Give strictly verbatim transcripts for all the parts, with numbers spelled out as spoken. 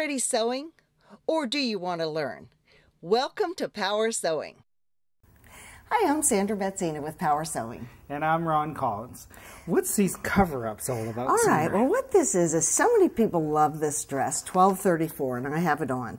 already sewing, or do you want to learn? Welcome to Power Sewing. Hi, I'm Sandra Betzina with Power Sewing. And I'm Ron Collins. What's these cover-ups all about? All right, Sandra? Well, what this is, is so many people love this dress, twelve thirty-four, and I have it on.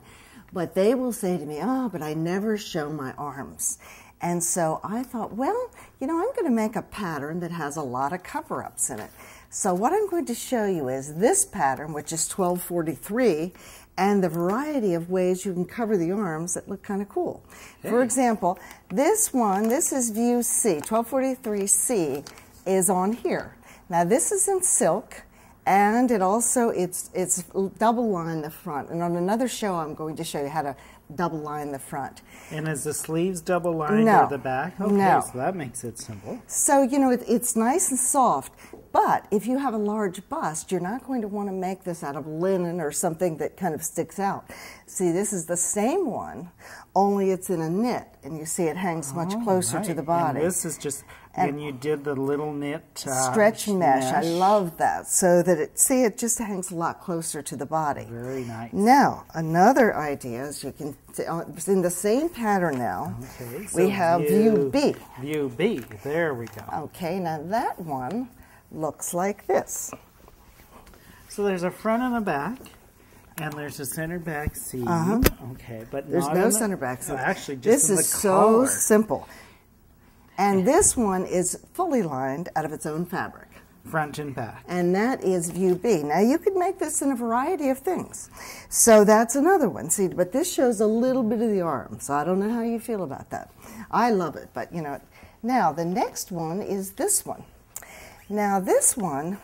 But they will say to me, oh, but I never show my arms. And so I thought, well, you know, I'm going to make a pattern that has a lot of cover-ups in it. So what I'm going to show you is this pattern, which is twelve forty-three, and the variety of ways you can cover the arms that look kind of cool. Hey. For example, this one, this is view C, twelve forty-three C is on here. Now this is in silk, and it also, it's, it's double line the front. And on another show, I'm going to show you how to double line the front. And is the sleeves double lined no. or the back? Okay, no. So that makes it simple. So, you know, it, it's nice and soft, but if you have a large bust, you're not going to want to make this out of linen or something that kind of sticks out. See, this is the same one, only it's in a knit, and you see it hangs much oh, closer right. to the body. And this is just, and, and you did the little knit uh, stretch mesh. mesh. I love that, so that it, see, it just hangs a lot closer to the body. Very nice. Now, another idea is you can in the same pattern now, okay, so we have view, view B. View B, there we go. Okay, now that one looks like this. So there's a front and a back, and there's a center back seam. Uh-huh. Okay, but there's not no the, center back seam. No, actually, just this in the is collar. So simple. And this one is fully lined out of its own fabric. Front and back. And that is view B. Now you could make this in a variety of things. So that's another one. See, but this shows a little bit of the arm, so I don't know how you feel about that. I love it, but you know. Now the next one is this one. Now this one.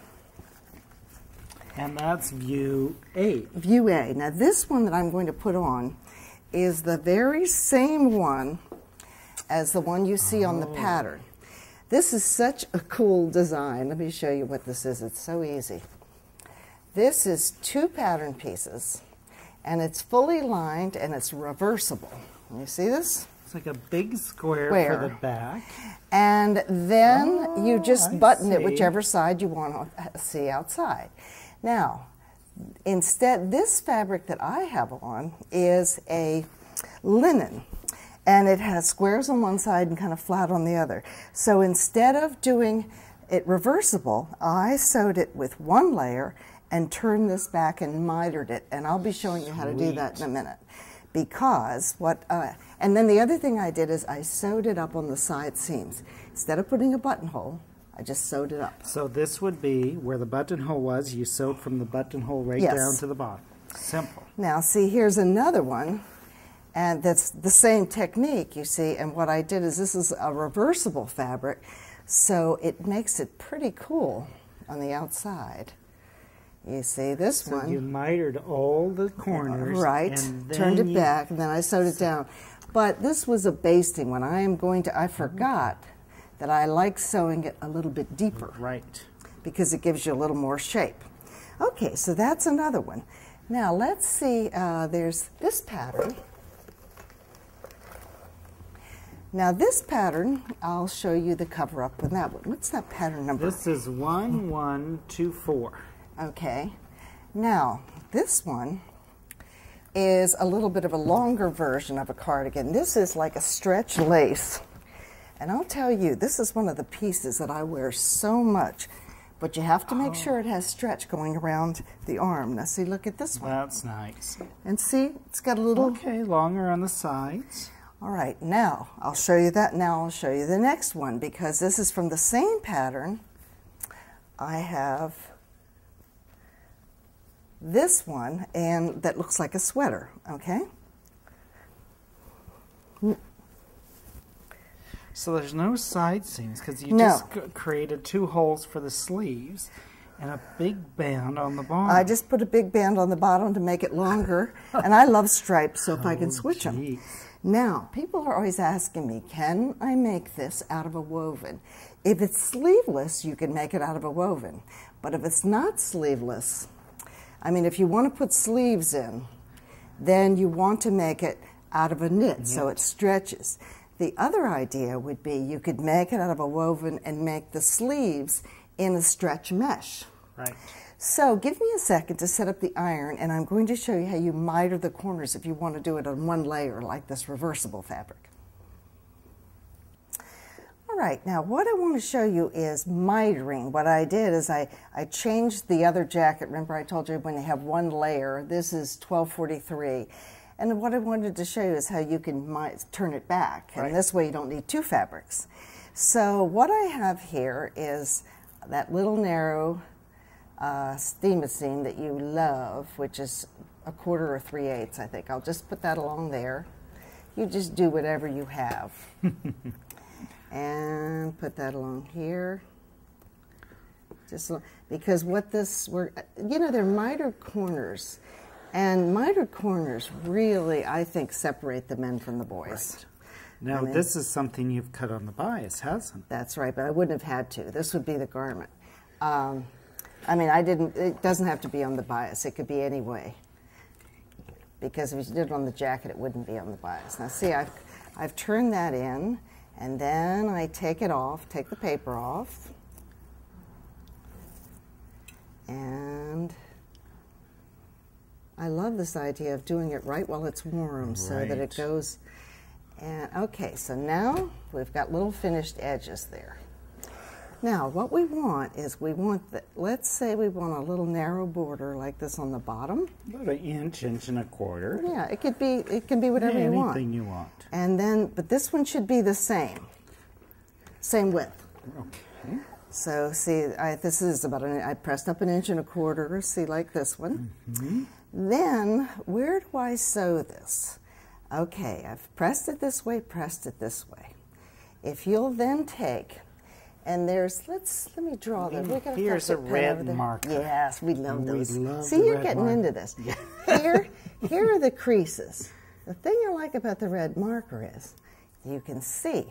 And that's view A. View A. Now this one that I'm going to put on is the very same one as the one you see oh. on the pattern. This is such a cool design. Let me show you what this is. It's so easy. This is two pattern pieces, and it's fully lined, and it's reversible. You see this? It's like a big square, square. for the back. And then oh, you just I button see. it whichever side you want to see outside. Now, instead, this fabric that I have on is a linen. And it has squares on one side and kind of flat on the other. So instead of doing it reversible, I sewed it with one layer and turned this back and mitered it. And I'll be showing you how to do that in a minute. Because what, uh, and then the other thing I did is I sewed it up on the side seams. Instead of putting a buttonhole, I just sewed it up. So this would be where the buttonhole was, you sewed from the buttonhole right yes. down to the bottom. Simple. Now see, here's another one. And that's the same technique, you see, and what I did is this is a reversible fabric, so it makes it pretty cool on the outside. You see this so one. You mitered all the corners. Right, and then turned it you... back, and then I sewed it down. But this was a basting one. I am going to, I forgot that I like sewing it a little bit deeper. Right. Because it gives you a little more shape. Okay, so that's another one. Now let's see, uh, there's this pattern. Now this pattern, I'll show you the cover up with that one. What's that pattern number? This is one one two four. Okay. Now this one is a little bit of a longer version of a cardigan. This is like a stretch lace. And I'll tell you, this is one of the pieces that I wear so much. But you have to make oh. sure it has stretch going around the arm. Now see, look at this one. That's nice. And see, it's got a little... Okay, longer on the sides. All right, now I'll show you that. Now I'll show you the next one because this is from the same pattern. I have this one and that looks like a sweater, okay? So there's no side seams because you no. just created two holes for the sleeves and a big band on the bottom. I just put a big band on the bottom to make it longer and I love stripes so if oh, I can switch geez. them. Now, people are always asking me, can I make this out of a woven? If it's sleeveless, you can make it out of a woven. But if it's not sleeveless, I mean, if you want to put sleeves in, then you want to make it out of a knit, knit. so it stretches. The other idea would be you could make it out of a woven and make the sleeves in a stretch mesh. Right. So give me a second to set up the iron, and I'm going to show you how you miter the corners if you want to do it on one layer like this reversible fabric. All right, now what I want to show you is mitering. What I did is I, I changed the other jacket. Remember I told you when you have one layer, this is twelve forty-three. And what I wanted to show you is how you can turn it back. And right. This way you don't need two fabrics. So what I have here is that little narrow Uh, steam-a-seam that you love, which is a quarter or three-eighths, I think. I'll just put that along there. You just do whatever you have. And put that along here. Just because what this, we're, you know, they're mitered corners. And mitered corners really, I think, separate the men from the boys. Right. Now, I mean, this is something you've cut on the bias, hasn't it? That's right, but I wouldn't have had to. This would be the garment. Um, I mean, I didn't, it doesn't have to be on the bias. It could be any way. Because if you did it on the jacket, it wouldn't be on the bias. Now, see, I've, I've turned that in, and then I take it off, take the paper off, and I love this idea of doing it right while it's warm, right. So that it goes, and okay, so now we've got little finished edges there. Now, what we want is we want, the, let's say we want a little narrow border like this on the bottom. About an inch, inch and a quarter. Yeah, it could be, it can be whatever yeah, you want. Anything you want. And then, but this one should be the same, same width. Okay. So see, I, this is about, an, I pressed up an inch and a quarter, see, like this one. Mm-hmm. Then, where do I sew this? Okay, I've pressed it this way, pressed it this way. If you'll then take, and there's, let's, let me draw them. We're Here's a red marker. Yes, we love those. We love See, you're getting marker. into this. Yeah. Here, here are the creases. The thing I like about the red marker is you can see.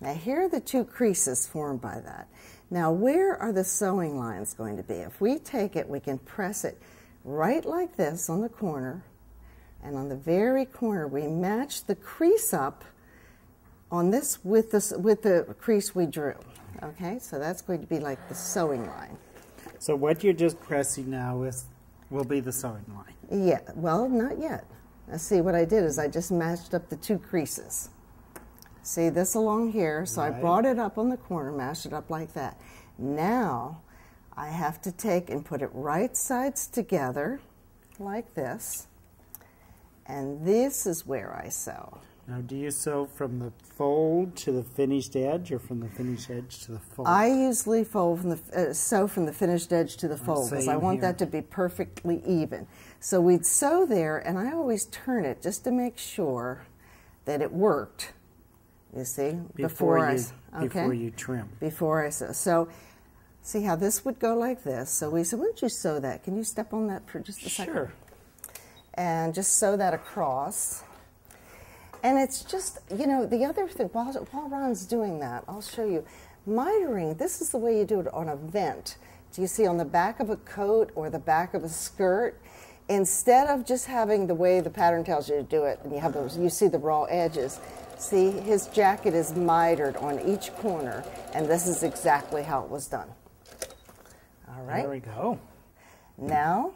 Now, here are the two creases formed by that. Now, where are the sewing lines going to be? If we take it, we can press it right like this on the corner, and on the very corner, we match the crease up on this with, this, with the crease we drew. Okay, so that's going to be like the sewing line. So what you're just pressing now is, will be the sewing line. Yeah, well, not yet. Now see, what I did is I just matched up the two creases. See, this along here, so right. I brought it up on the corner, mashed it up like that. Now, I have to take and put it right sides together, like this. And this is where I sew. Now, do you sew from the fold to the finished edge, or from the finished edge to the fold? I usually fold from the, uh, sew from the finished edge to the fold, because I want that to be perfectly even. So we'd sew there, and I always turn it just to make sure that it worked, you see, before, before, you, I, okay? before you trim. Before I sew. So see how this would go like this. So we said, why don't you sew that? Can you step on that for just a second? Sure. And just sew that across. And it's just, you know, the other thing, while, while Ron's doing that, I'll show you. Mitering, this is the way you do it on a vent. Do you see on the back of a coat or the back of a skirt? Instead of just having the way the pattern tells you to do it, and you have those, you see the raw edges. See, his jacket is mitered on each corner, and this is exactly how it was done. All right. There we go. Now,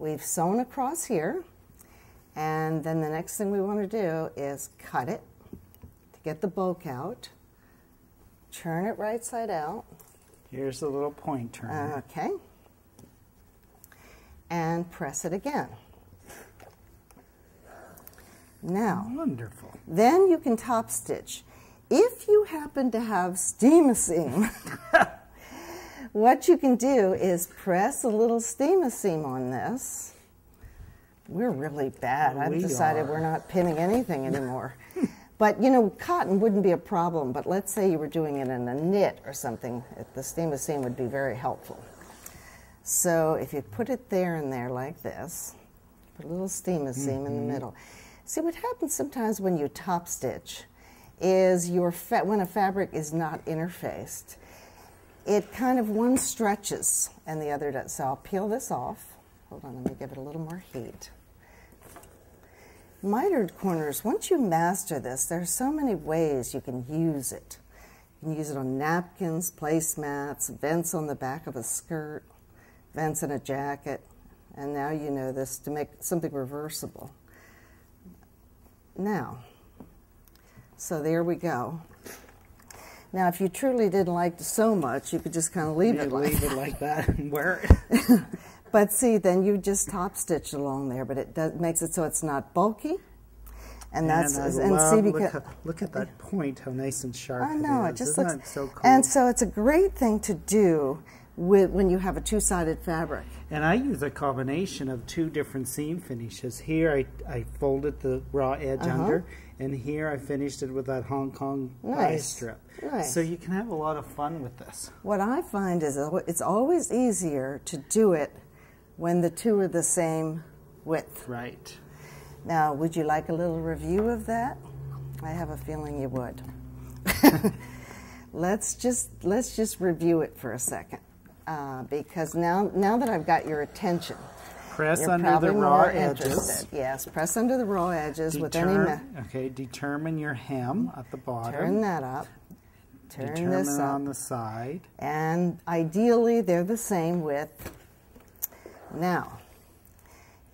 we've sewn across here. And then the next thing we want to do is cut it to get the bulk out, turn it right side out. Here's the little point turn. Uh, okay. And press it again. Now, wonderful. Then you can top stitch. If you happen to have steam-a-seam, what you can do is press a little steam-a-seam on this. We're really bad. I've we decided are. we're not pinning anything anymore. But, you know, cotton wouldn't be a problem, but let's say you were doing it in a knit or something. The steam-a-seam would be very helpful. So if you put it there and there like this, put a little steam-a-seam mm-hmm. in the middle. See, what happens sometimes when you top stitch is your fa when a fabric is not interfaced, it kind of one stretches and the other does. So I'll peel this off. Hold on, let me give it a little more heat. Mitered corners, once you master this, there are so many ways you can use it. You can use it on napkins, placemats, vents on the back of a skirt, vents in a jacket, and now you know this, to make something reversible. Now, so there we go. Now, if you truly didn't like to sew much, you could just kind of leave yeah, it like leave that. it like that and wear it. But see, then you just top stitch along there, but it does, makes it so it's not bulky. And, and that's I and love, see because look, how, look at that point, how nice and sharp. I know it, is. it just Isn't looks so cool. And so it's a great thing to do with when you have a two-sided fabric. And I use a combination of two different seam finishes. Here I, I folded the raw edge uh-huh. under, and here I finished it with that Hong Kong nice. Pie strip. Nice. So you can have a lot of fun with this. What I find is it's always easier to do it when the two are the same width. Right. Now, would you like a little review of that? I have a feeling you would. Let's just let's just review it for a second, uh, because now now that I've got your attention, press you're under the raw edges. Interested. Yes, press under the raw edges Deter with any. Okay, determine your hem at the bottom. Turn that up. Turn determine this up on the side. And ideally, they're the same width. Now,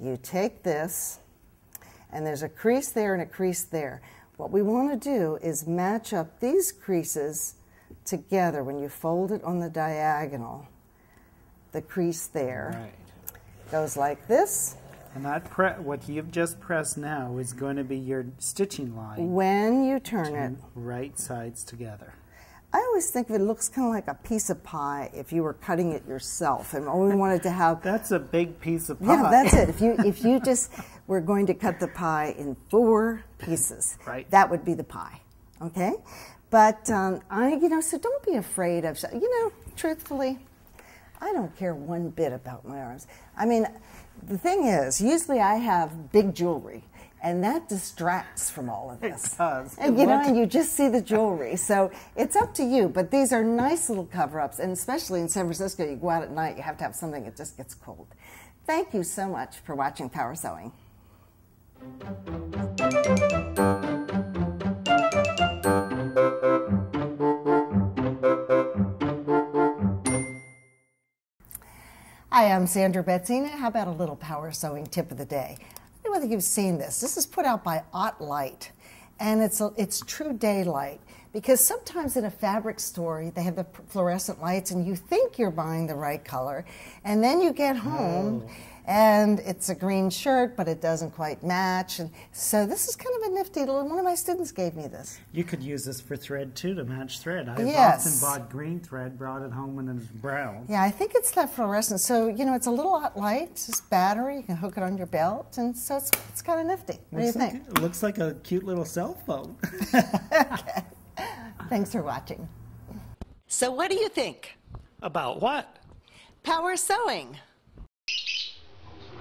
you take this. And there's a crease there and a crease there. What we want to do is match up these creases together. When you fold it on the diagonal, the crease there right. goes like this. And that pre what you've just pressed now is going to be your stitching line. When you turn it. Right sides together. I always think of it looks kind of like a piece of pie if you were cutting it yourself and only wanted to have... That's a big piece of pie. Yeah, that's it. If you, if you just... We're going to cut the pie in four pieces. Right. That would be the pie, okay? But, um, I, you know, so don't be afraid of, you know, truthfully, I don't care one bit about my arms. I mean, the thing is, usually I have big jewelry, and that distracts from all of this. It does. And, you know, and you just see the jewelry. So it's up to you, but these are nice little cover-ups, and especially in San Francisco, you go out at night, you have to have something that just gets cold. Thank you so much for watching Power Sewing. Hi, I'm Sandra Betzina. How about a little power sewing tip of the day? I don't know whether you've seen this. This is put out by Ott Light, and it's a, it's true daylight, because sometimes in a fabric store they have the fluorescent lights, and you think you're buying the right color, and then you get home. Oh. And it's a green shirt, but it doesn't quite match. And so this is kind of a nifty little, one of my students gave me this. You could use this for thread too, to match thread. I've yes. often bought green thread, brought it home, and it's brown. Yeah, I think it's that fluorescent. So, you know, it's a little Ott Light, it's just battery, you can hook it on your belt, and so it's, it's kind of nifty. What looks do you think? Like, it looks like a cute little cell phone. Okay. Thanks for watching. So what do you think? About what? Power sewing.